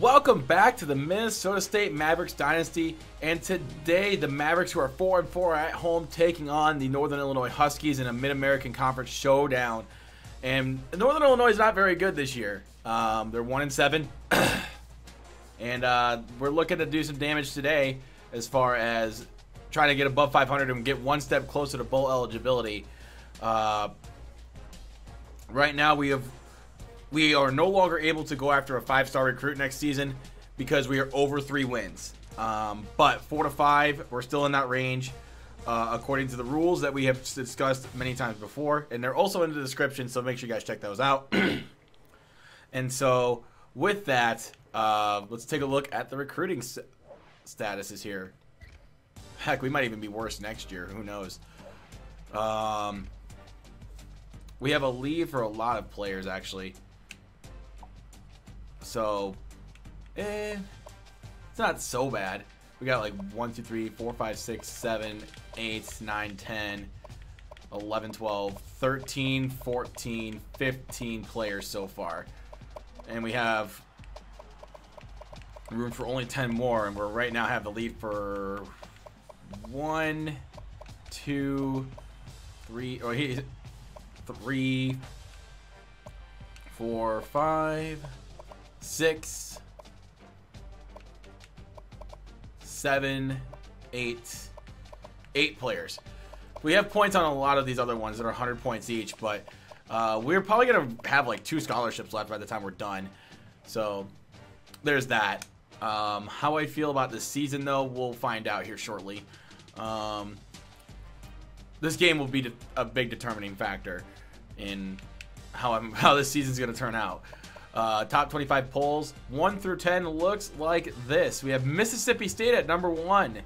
Welcome back to the Minnesota State Mavericks dynasty, and today the Mavericks, who are 4-4 at home, taking on the Northern Illinois Huskies in a Mid-American Conference showdown. And Northern Illinois is not very good this year. They're 1-7, and we're looking to do some damage today as far as trying to get above 500 and get one step closer to bowl eligibility. Right now we are no longer able to go after a 5-star recruit next season because we are over 3 wins. But 4 to 5, we're still in that range according to the rules that we have discussed many times before. And they're also in the description, so make sure you guys check those out. And so with that, let's take a look at the recruiting statuses here. Heck, we might even be worse next year. Who knows? We have a leave for a lot of players, actually. So, it's not so bad. We got like 1, 2, 3, 4, 5, 6, 7, 8, 9, 10, 11, 12, 13, 14, 15 players so far. And we have room for only 10 more, and we're right now have the lead for 1, 2, 3, oh, 3, 4, 5, 6, 7, 8 players. We have points on a lot of these other ones that are 100 points each, but we're probably going to have like 2 scholarships left by the time we're done. So there's that. How I feel about this season, though, we'll find out here shortly. This game will be a big determining factor in how this season's going to turn out. Top 25 polls, 1 through 10, looks like this. We have Mississippi State at number 1,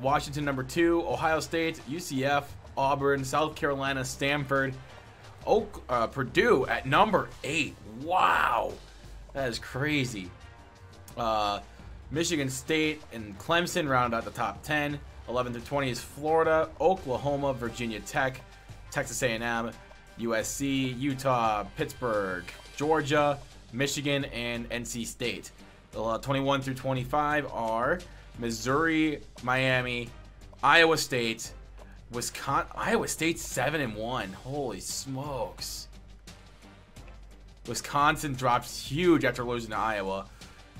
Washington number 2, Ohio State, UCF, Auburn, South Carolina, Stanford, Purdue at number 8. Wow, that is crazy. Michigan State and Clemson round out the top 10. 11 through 20 is Florida, Oklahoma, Virginia Tech, Texas A&M, USC, Utah, Pittsburgh, Georgia, Michigan, and NC State. 21 through 25 are Missouri, Miami, Iowa State, Wisconsin. Iowa State 7-1. Holy smokes! Wisconsin drops huge after losing to Iowa,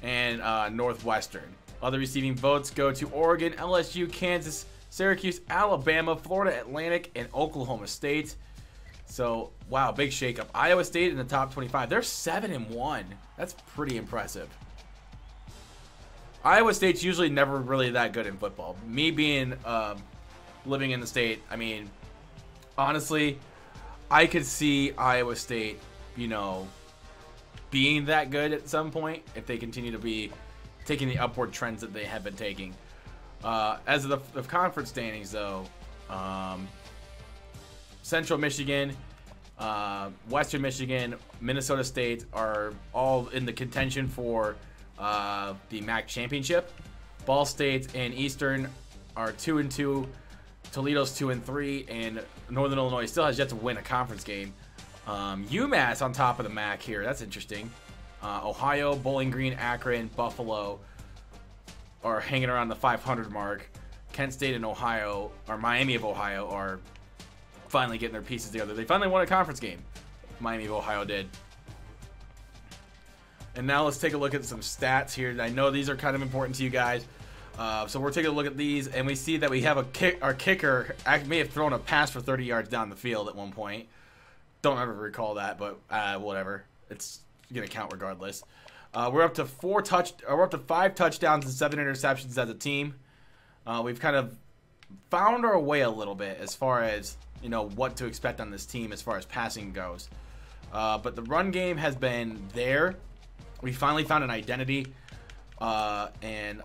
and Northwestern. Other receiving votes go to Oregon, LSU, Kansas, Syracuse, Alabama, Florida Atlantic, and Oklahoma State. So, wow, big shakeup. Iowa State in the top 25. They're 7-1. That's pretty impressive. Iowa State's usually never really that good in football. Me being living in the state, I mean, honestly, I could see Iowa State, you know, being that good at some point if they continue to be taking the upward trends that they have been taking. As of the conference standings, though, Central Michigan, Western Michigan, Minnesota State are all in the contention for the MAC championship. Ball State and Eastern are 2-2. Toledo's 2-3, and Northern Illinois still has yet to win a conference game. UMass on top of the MAC here. That's interesting. Ohio, Bowling Green, Akron, Buffalo are hanging around the 500 mark. Kent State and Ohio, or Miami of Ohio, are finally getting their pieces together. They finally won a conference game. Miami of Ohio did. And now let's take a look at some stats here. I know these are kind of important to you guys. So we're taking a look at these, and we see that we have our kicker may have thrown a pass for 30 yards down the field at one point. Don't ever recall that, but whatever. It's gonna count regardless. We're up to 5 touchdowns and 7 interceptions as a team. We've kind of found our way a little bit as far as, you know, what to expect on this team as far as passing goes. But the run game has been there. We finally found an identity, and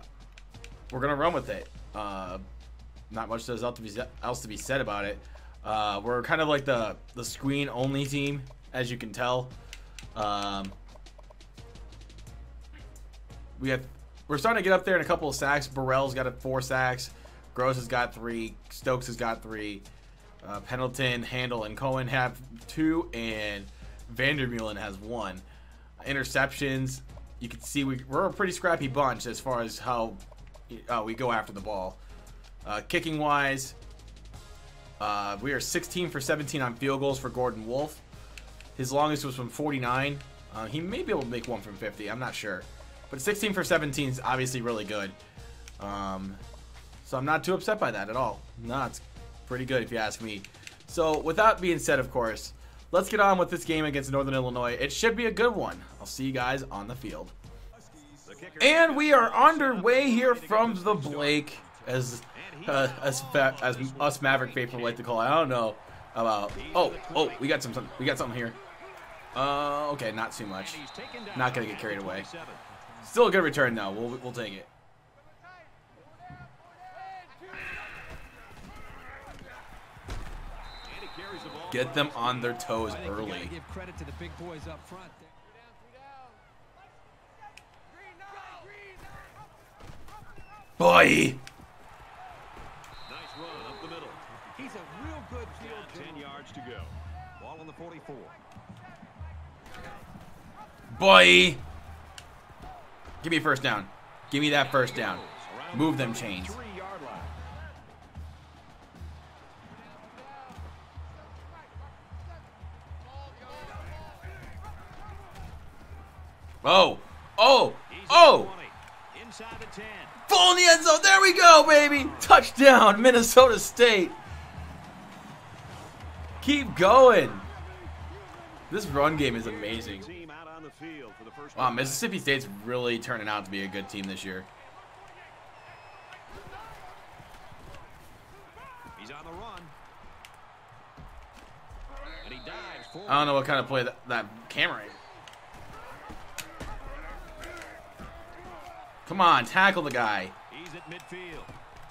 we're gonna run with it. Not much else to be said about it. We're kind of like the screen only team, as you can tell. We're starting to get up there in a couple of sacks. Burrell's got 4 sacks. Gross has got 3. Stokes has got 3. Pendleton, Handel, and Cohen have 2, and Vandermeulen has 1. Interceptions, you can see we're a pretty scrappy bunch as far as how we go after the ball. Kicking wise, we are 16 for 17 on field goals for Gordon Wolfe. His longest was from 49. He may be able to make one from 50. I'm not sure. But 16 for 17 is obviously really good. So I'm not too upset by that at all. No, it's pretty good if you ask me. So with that being said, of course, let's get on with this game against Northern Illinois. It should be a good one. I'll see you guys on the field. And we are underway here from the Blake, as us Maverick people like to call it. I don't know about. Oh, we got something. We got something here. Okay, not too much. Not gonna get carried away. Still a good return though. We'll take it. Get them on their toes early. Boy. Nice run up the middle. He's a real good field. 10 yards to go. Ball on the 44. Boy. Give me first down. Give me that first down. Move them chains. Oh! Full in the end zone. There we go, baby. Touchdown, Minnesota State. Keep going. This run game is amazing. Wow, Mississippi State's really turning out to be a good team this year. He's on the run. And he dives forward. I don't know what kind of play that camera is. Come on, tackle the guy. He's at midfield.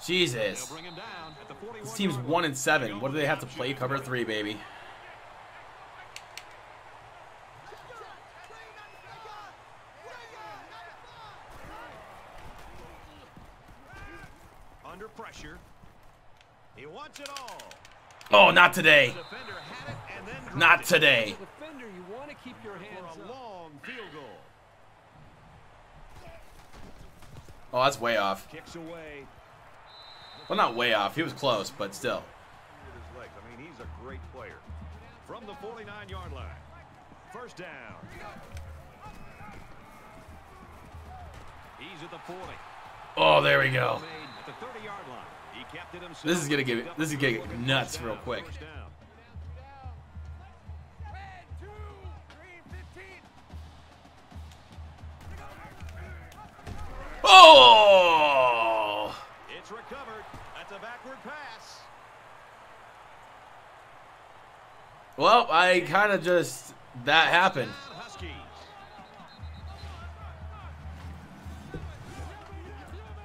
Jesus. Bring him down at the 41. This team's 1-7. What do they have to play? Cover 3, baby. Under pressure. He wants it all. Oh, not today. Not today. Defender, you want to keep your hands a long field goal. Oh, that's way off. Well, not way off. He was close, but still. I mean, he's a great player. From the 49-yard line. First down. He's at the 40. Oh, there we go. This is gonna give it. This is gonna get nuts real quick. Oh! It's recovered. That's a backward pass. Well, I kind of just that happened.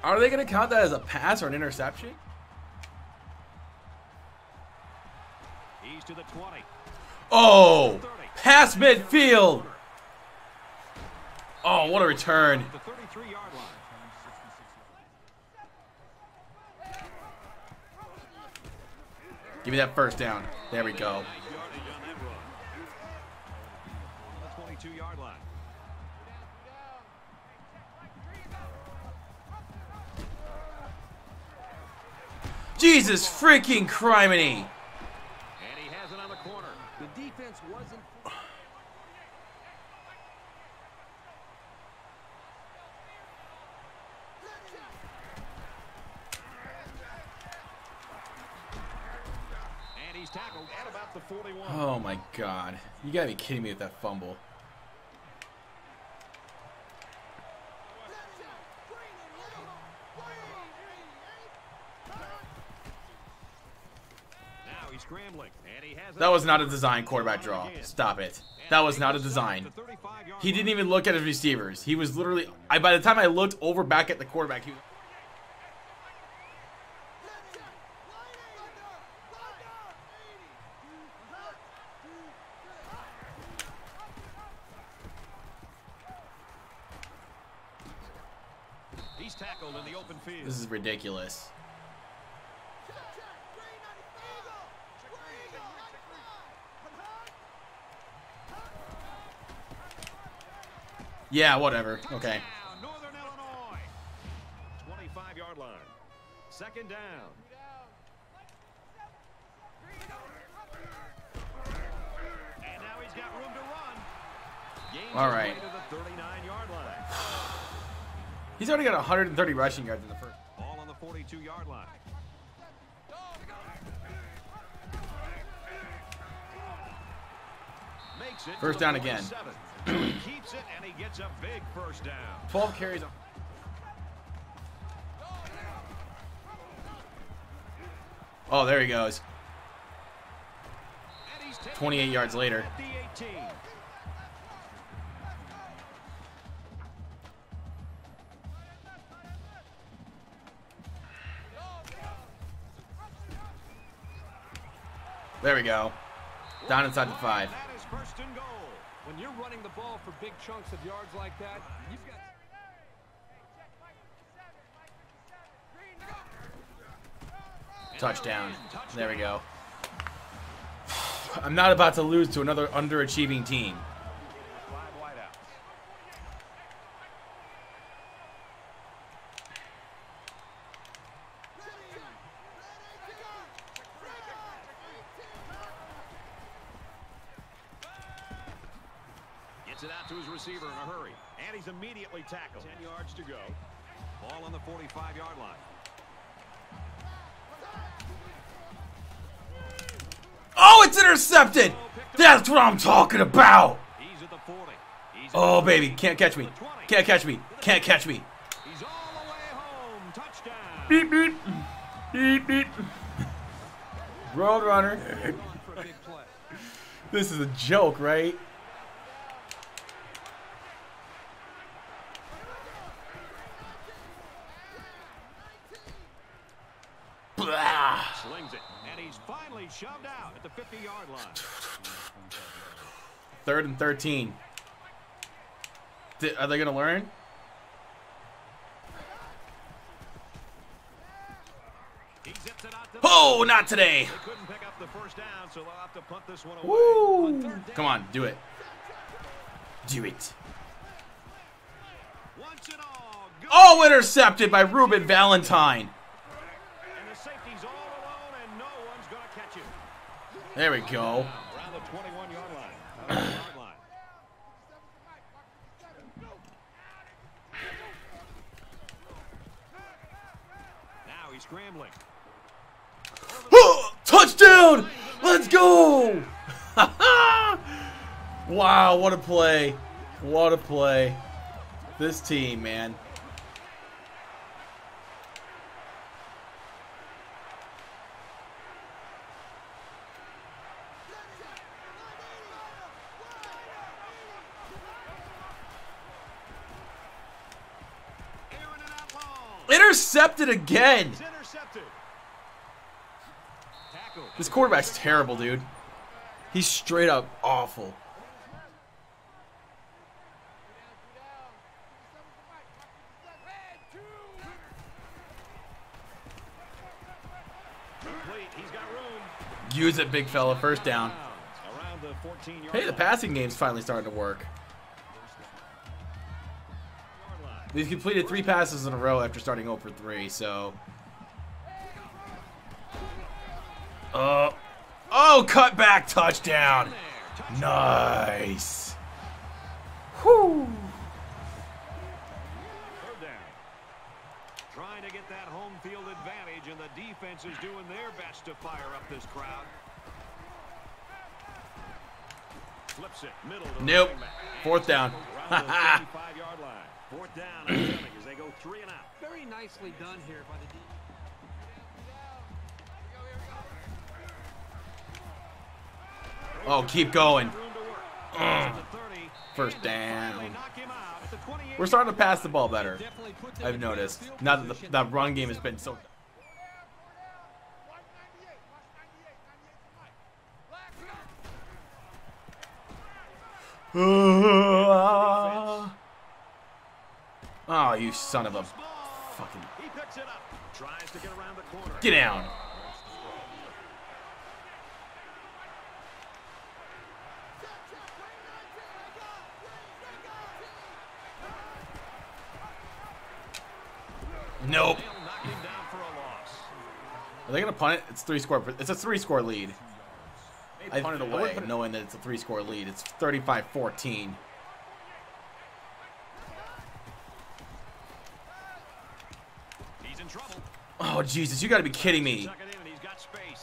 Are they going to count that as a pass or an interception? He's to the 20. Oh! Pass midfield. Oh, what a return. The 33-yard line. Give me that first down. There we go. 22-yard line. Jesus freaking criminy! And he has it on the corner. The defense wasn't. Tackled at about the 41. Oh my God. You gotta be kidding me with that fumble. Now he's scrambling. And he has. That was not a design quarterback draw. Stop it. That was not a design. He didn't even look at his receivers. He was literally by the time I looked over back at the quarterback, he was. Tackled in the open field. This is ridiculous. Yeah, whatever. Okay. Down, Northern Illinois. 25-yard line. Second down. And now he's got room to run. Gains all right. To the 39-yard line. He's already got 130 rushing yards in the first. Ball on the 42-yard line. First down again. Keeps it and he gets a big first down. 12 carries. Oh, there he goes. 28 yards later. There we go. Down inside the 5. First and goal. When you're running the ball for big chunks of yards like that, you've got. Touchdown. There we go. I'm not about to lose to another underachieving team. It out to his receiver in a hurry, and he's immediately tackled. 10 yards to go. Ball on the 45-yard line. Oh, it's intercepted. That's what I'm talking about. He's at the 40. Oh, baby, can't catch me. Can't catch me. Can't catch me. He's all the way home. Touchdown. Beep, beep. Beep, beep. Roadrunner. This is a joke, right? Slings it, and he's finally shoved out at the 50-yard line. Third and 13. Are they going to learn? Oh, not today. They couldn't pick up the first down, so they'll have to punt this one away. Woo. Come on, do it. Do it. Once and all, oh, intercepted by Reuben Valentine. There we go. Around the 21-yard line. Now he's scrambling. Touchdown! Let's go! Wow, what a play. What a play. This team, man. Intercepted again. This quarterback's terrible, dude. He's straight up awful. Use it, big fella. First down. Hey, the passing game's finally starting to work. They've completed 3 passes in a row after starting 0 for 3, so... Oh, cut back, touchdown! Nice! Whoo! Third down. Trying to get that home field advantage, and the defense is doing their best to fire up this crowd. Flips it, middle to the nope. Fourth down. Ha ha! Fourth down as they go 3 and out. Very nicely done here by the defense. Oh, keep going. First down. We're starting to pass the ball better. I've noticed. Now that the run game has been so. Oh, you son of a fucking... He picks it up. Tries to get around the corner. Get down. Nope. Are they gonna punt it? It's three-score. It's a three-score lead. I punt it away, knowing that it's a three-score lead. It's 35-14. He's in trouble. Oh Jesus! You gotta be kidding me!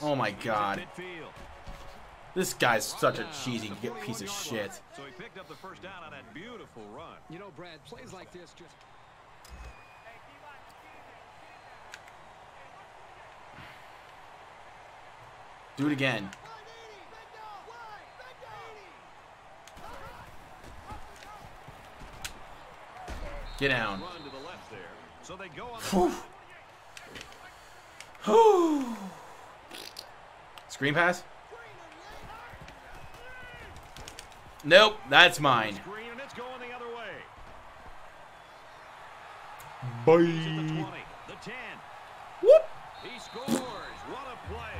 Oh my God! This guy's such a cheesy piece of shit. So he picked up the first down on that beautiful run. You know, Brad, plays like this just. Do it again. Get down. Screen pass? Nope, that's mine. Bye. Whoop. He scores. What a play.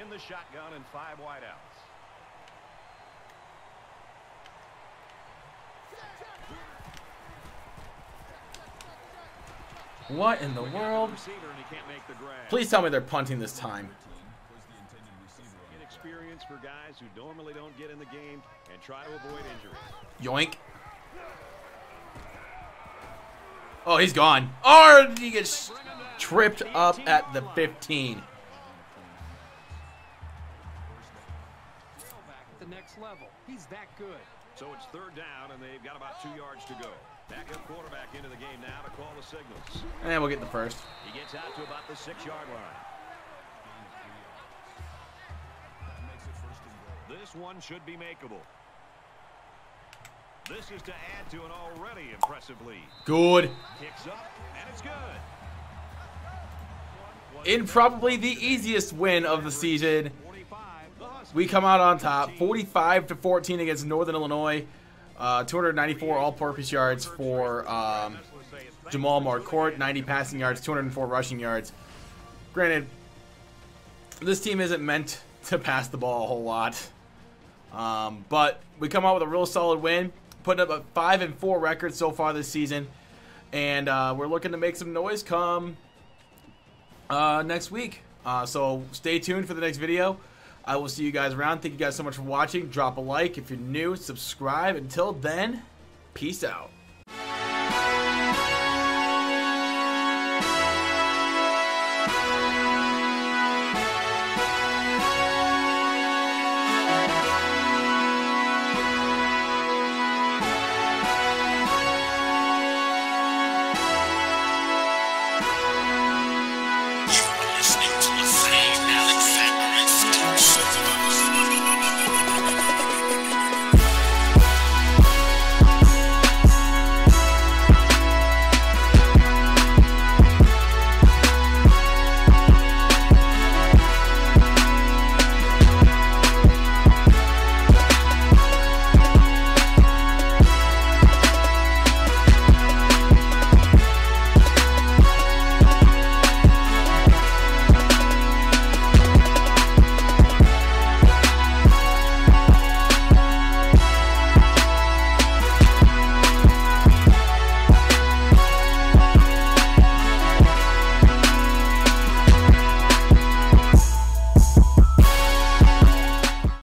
In the shotgun and 5 wideouts. What in the world? Please tell me they're punting this time. Inexperience for guys who normally don't get in the game and try to avoid injury. Yoink. Oh, he's gone. Oh, he gets tripped up at the 15. Level. He's that good. So it's third down and they've got about 2 yards to go. Backup quarterback into the game now to call the signals. And we'll get the first. He gets out to about the 6-yard line. This one should be makeable. This is to add to an already impressive lead. Good. Kicks up and it's good. In probably the easiest win of the season. We come out on top, 45-14 against Northern Illinois. 294 all-purpose yards for Jamal Marcourt, 90 passing yards, 204 rushing yards. Granted, this team isn't meant to pass the ball a whole lot, but we come out with a real solid win, putting up a 5-4 record so far this season, and we're looking to make some noise come next week. So stay tuned for the next video. I will see you guys around. Thank you guys so much for watching. Drop a like if you're new. Subscribe. Until then, peace out.